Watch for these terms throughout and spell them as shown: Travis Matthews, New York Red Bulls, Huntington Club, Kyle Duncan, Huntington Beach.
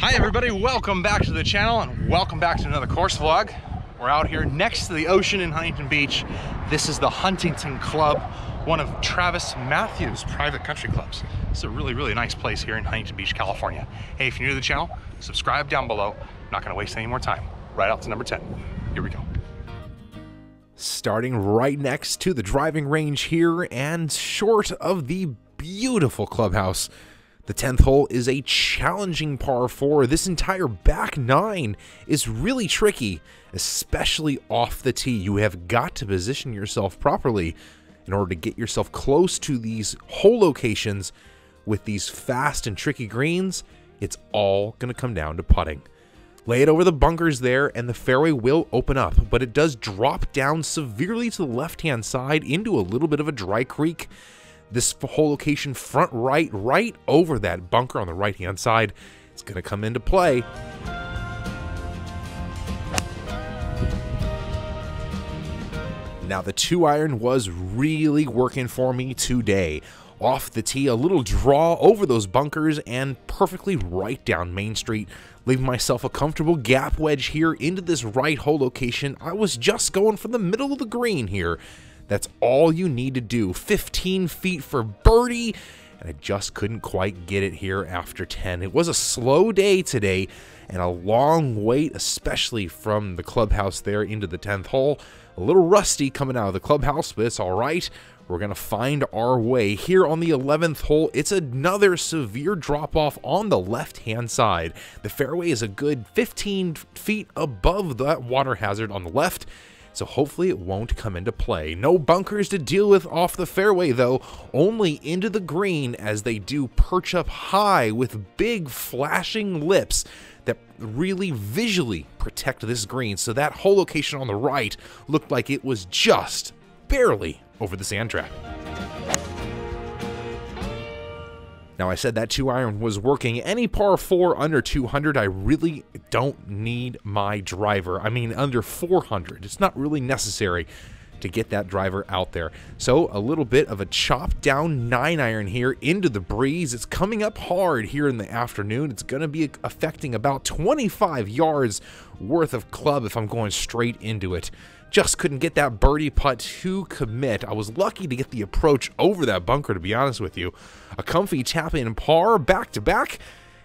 Hi everybody, welcome back to the channel and welcome back to another course vlog. We're out here next to the ocean in Huntington Beach. This is the Huntington Club, one of Travis Matthews' private country clubs. It's a really, really nice place here in Huntington Beach, California. Hey, if you're new to the channel, subscribe down below. I'm not gonna waste any more time. Right out to number 10. Here we go. Starting right next to the driving range here and short of the beautiful clubhouse. The 10th hole is a challenging par 4. This entire back 9 is really tricky, especially off the tee. You have got to position yourself properly in order to get yourself close to these hole locations. With these fast and tricky greens, it's all going to come down to putting. Lay it over the bunkers there and the fairway will open up, but it does drop down severely to the left-hand side into a little bit of a dry creek. This whole location, front right over that bunker on the right-hand side, it's going to come into play. Now, the 2-iron was really working for me today. Off the tee, a little draw over those bunkers and perfectly right down Main Street, leaving myself a comfortable gap wedge here into this right hole location. I was just going from the middle of the green here. That's all you need to do. 15 feet for birdie, and I just couldn't quite get it here after 10. It was a slow day today and a long wait, especially from the clubhouse there into the 10th hole. A little rusty coming out of the clubhouse, but it's all right. We're going to find our way. Here on the 11th hole, it's another severe drop-off on the left-hand side. The fairway is a good 15 feet above that water hazard on the left, so hopefully it won't come into play. No bunkers to deal with off the fairway though, only into the green as they do perch up high with big flashing lips that really visually protect this green. So that whole location on the right looked like it was just barely over the sand trap. Now, I said that 2-iron was working. Any par 4 under 200, I really don't need my driver. I mean, under 400, it's not really necessary to get that driver out there. So a little bit of a chop down 9-iron here into the breeze. It's coming up hard here in the afternoon. It's going to be affecting about 25 yards worth of club if I'm going straight into it. Just couldn't get that birdie putt to commit. I was lucky to get the approach over that bunker, to be honest with you. A comfy tap in par back to back,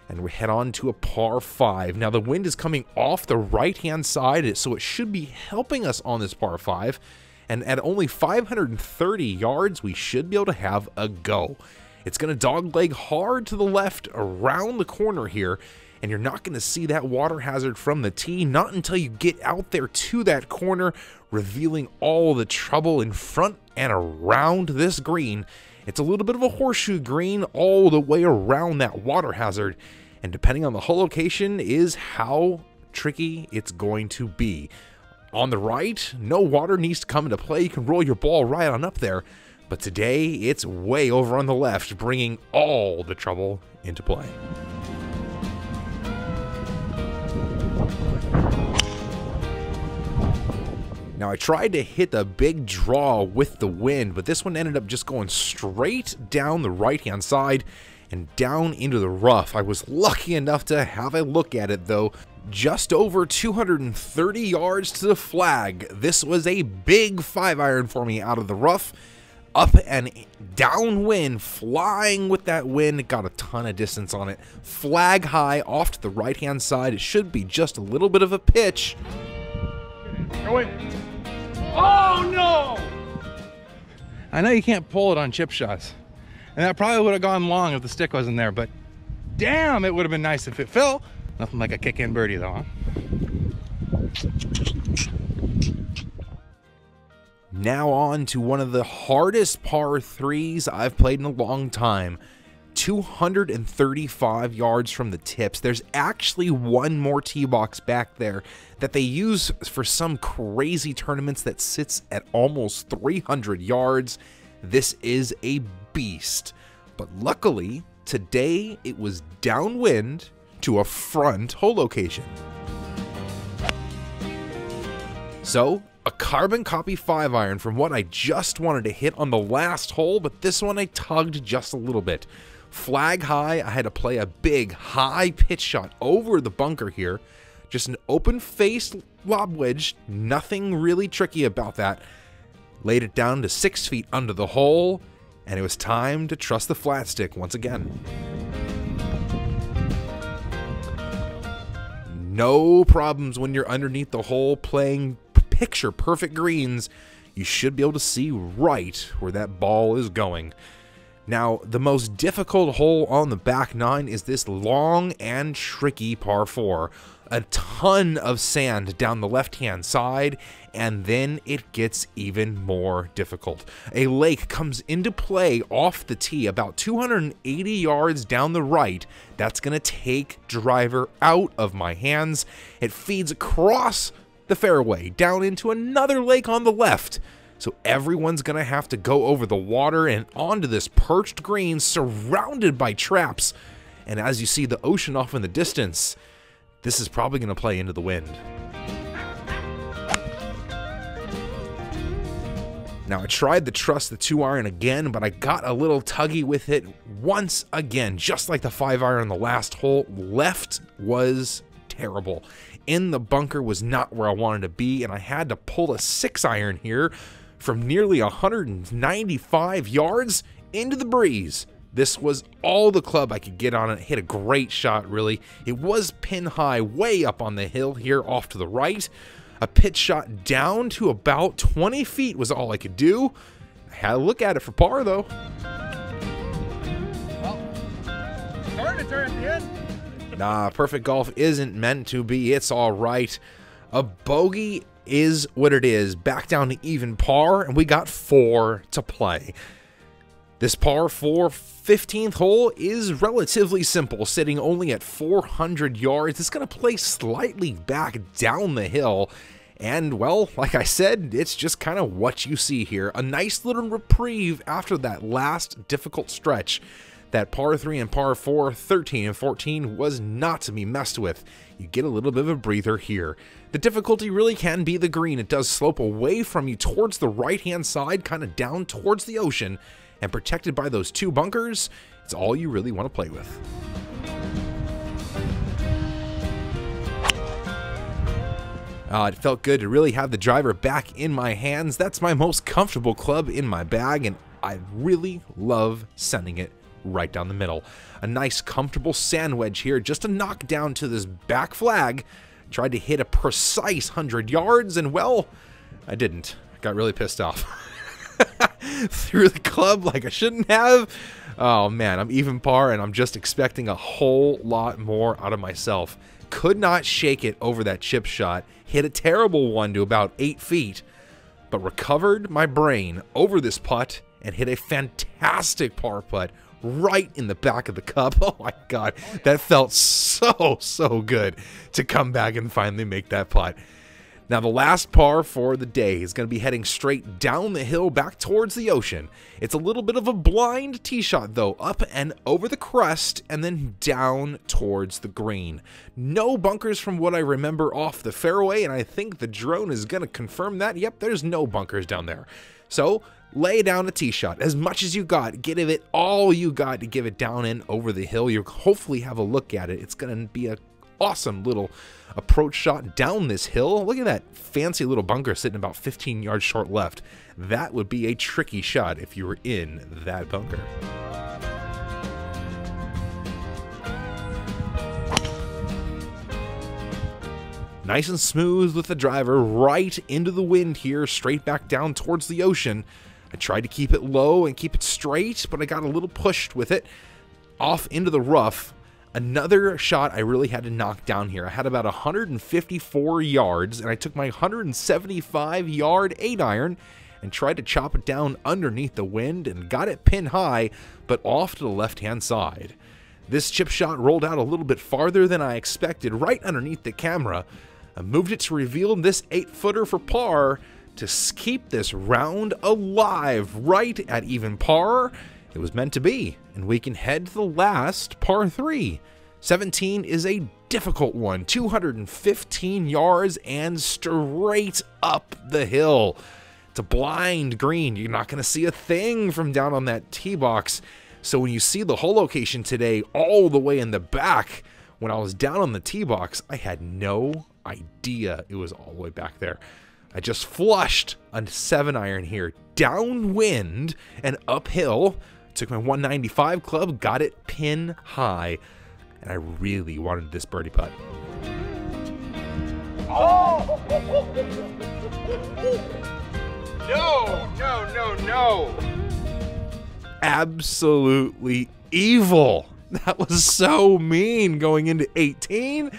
and we head on to a par 5. Now the wind is coming off the right-hand side, so it should be helping us on this par 5. And at only 530 yards, we should be able to have a go. It's going to dogleg hard to the left around the corner here, and you're not going to see that water hazard from the tee, not until you get out there to that corner, revealing all the trouble in front and around this green. It's a little bit of a horseshoe green all the way around that water hazard, and depending on the hole location is how tricky it's going to be. On the right, no water needs to come into play. You can roll your ball right on up there. But today, it's way over on the left, bringing all the trouble into play. Now, I tried to hit the big draw with the wind, but this one ended up just going straight down the right-hand side and down into the rough. I was lucky enough to have a look at it though. Just over 230 yards to the flag. This was a big 5-iron for me out of the rough. Up and downwind, flying with that wind. Got a ton of distance on it. Flag high off to the right-hand side. It should be just a little bit of a pitch. Oh no! I know you can't pull it on chip shots. And that probably would have gone long if the stick wasn't there, but damn, it would have been nice if it fell. Nothing like a kick-in birdie though, huh? Now on to one of the hardest par 3s I've played in a long time. 235 yards from the tips. There's actually one more tee box back there that they use for some crazy tournaments that sits at almost 300 yards. This is a beast, but luckily today it was downwind to a front hole location. So a carbon copy 5-iron from what I just wanted to hit on the last hole, but this one I tugged just a little bit. flag high. I had to play a big high pitch shot over the bunker here. Just an open face lob wedge. Nothing really tricky about that. Laid it down to 6 feet under the hole, and it was time to trust the flat stick once again. No problems when you're underneath the hole playing picture perfect greens. You should be able to see right where that ball is going. Now, the most difficult hole on the back nine is this long and tricky par 4. A ton of sand down the left-hand side, and then it gets even more difficult. A lake comes into play off the tee about 280 yards down the right. That's going to take driver out of my hands. It feeds across the fairway down into another lake on the left. So everyone's going to have to go over the water and onto this perched green surrounded by traps. And as you see the ocean off in the distance, this is probably going to play into the wind. Now, I tried to trust the 2-iron again, but I got a little tuggy with it once again. Just like the 5-iron on the last hole, left was terrible. In the bunker was not where I wanted to be, and I had to pull a 6-iron here from nearly 195 yards into the breeze. This was all the club I could get on it. Hit a great shot, really. It was pin high, way up on the hill here off to the right. A pitch shot down to about 20 feet was all I could do. I had to look at it for par, though. Well, turn at the end. Nah, perfect golf isn't meant to be. It's all right. A bogey is what it is. Back down to even par, and we got 4 to play. This par 4 15th hole is relatively simple, sitting only at 400 yards. It's going to play slightly back down the hill. And, well, like I said, it's just kind of what you see here. A nice little reprieve after that last difficult stretch. That par 3 and par 4, 13 and 14 was not to be messed with. You get a little bit of a breather here. The difficulty really can be the green. It does slope away from you towards the right-hand side, kind of down towards the ocean. And protected by those 2 bunkers, it's all you really want to play with. It felt good to really have the driver back in my hands. That's my most comfortable club in my bag, and I really love sending it right down the middle. A nice comfortable sand wedge here just to knock down to this back flag. Tried to hit a precise 100 yards, and well, I didn't. I got really pissed off. Threw the club like I shouldn't have. Oh man, I'm even par and I'm just expecting a whole lot more out of myself. Could not shake it over that chip shot. Hit a terrible one to about 8 feet, but recovered my brain over this putt and hit a fantastic par putt right in the back of the cup. Oh my God, that felt so good to come back and finally make that putt. Now, the last par for the day is going to be heading straight down the hill back towards the ocean. It's a little bit of a blind tee shot, though, up and over the crest and then down towards the green. No bunkers from what I remember off the fairway, and I think the drone is going to confirm that. Yep, there's no bunkers down there. So lay down a tee shot as much as you got. Give it all you got to give it down and over the hill. You'll hopefully have a look at it. It's going to be a awesome little approach shot down this hill. Look at that fancy little bunker sitting about 15 yards short left. That would be a tricky shot if you were in that bunker. Nice and smooth with the driver right into the wind here, straight back down towards the ocean. I tried to keep it low and keep it straight, but I got a little pushed with it off into the rough. Another shot I really had to knock down here. I had about 154 yards, and I took my 175-yard 8-iron and tried to chop it down underneath the wind and got it pin high, but off to the left-hand side. This chip shot rolled out a little bit farther than I expected, right underneath the camera. I moved it to reveal this 8-footer for par to keep this round alive right at even par. It was meant to be, and we can head to the last par 3. 17 is a difficult one, 215 yards and straight up the hill. It's a blind green. You're not going to see a thing from down on that tee box. So when you see the hole location today all the way in the back, when I was down on the tee box, I had no idea it was all the way back there. I just flushed a 7-iron here, downwind and uphill, took my 195 club, got it pin high, and I really wanted this birdie putt. Oh! No, no, no, no! Absolutely evil! That was so mean going into 18.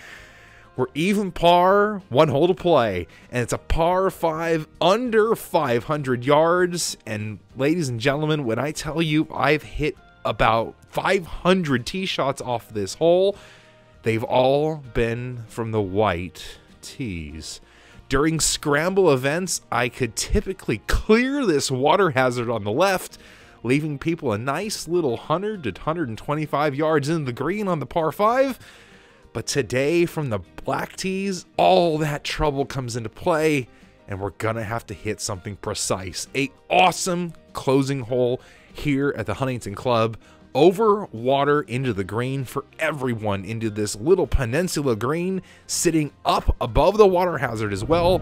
We're even par, one hole to play, and it's a par 5 under 500 yards. And ladies and gentlemen, when I tell you I've hit about 500 tee shots off this hole, they've all been from the white tees. During scramble events, I could typically clear this water hazard on the left, leaving people a nice little 100 to 125 yards into the green on the par 5. But today, from the black tees, all that trouble comes into play, and we're gonna have to hit something precise. An awesome closing hole here at the Huntington Club, over water into the green for everyone, into this little peninsula green, sitting up above the water hazard as well.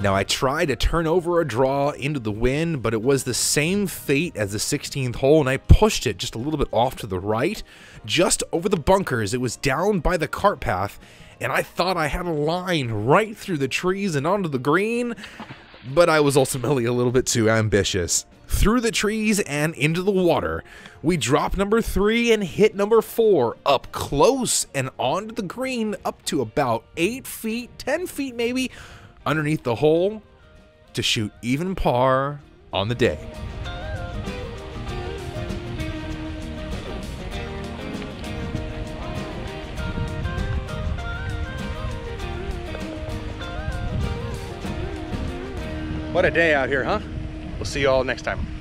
Now, I tried to turn over a draw into the wind, but it was the same fate as the 16th hole, and I pushed it just a little bit off to the right, just over the bunkers. It was down by the cart path, and I thought I had a line right through the trees and onto the green, but I was ultimately a little bit too ambitious. Through the trees and into the water, we dropped number 3 and hit number 4 up close and onto the green, up to about 8 feet, 10 feet maybe, underneath the hole to shoot even par on the day. What a day out here, huh? We'll see you all next time.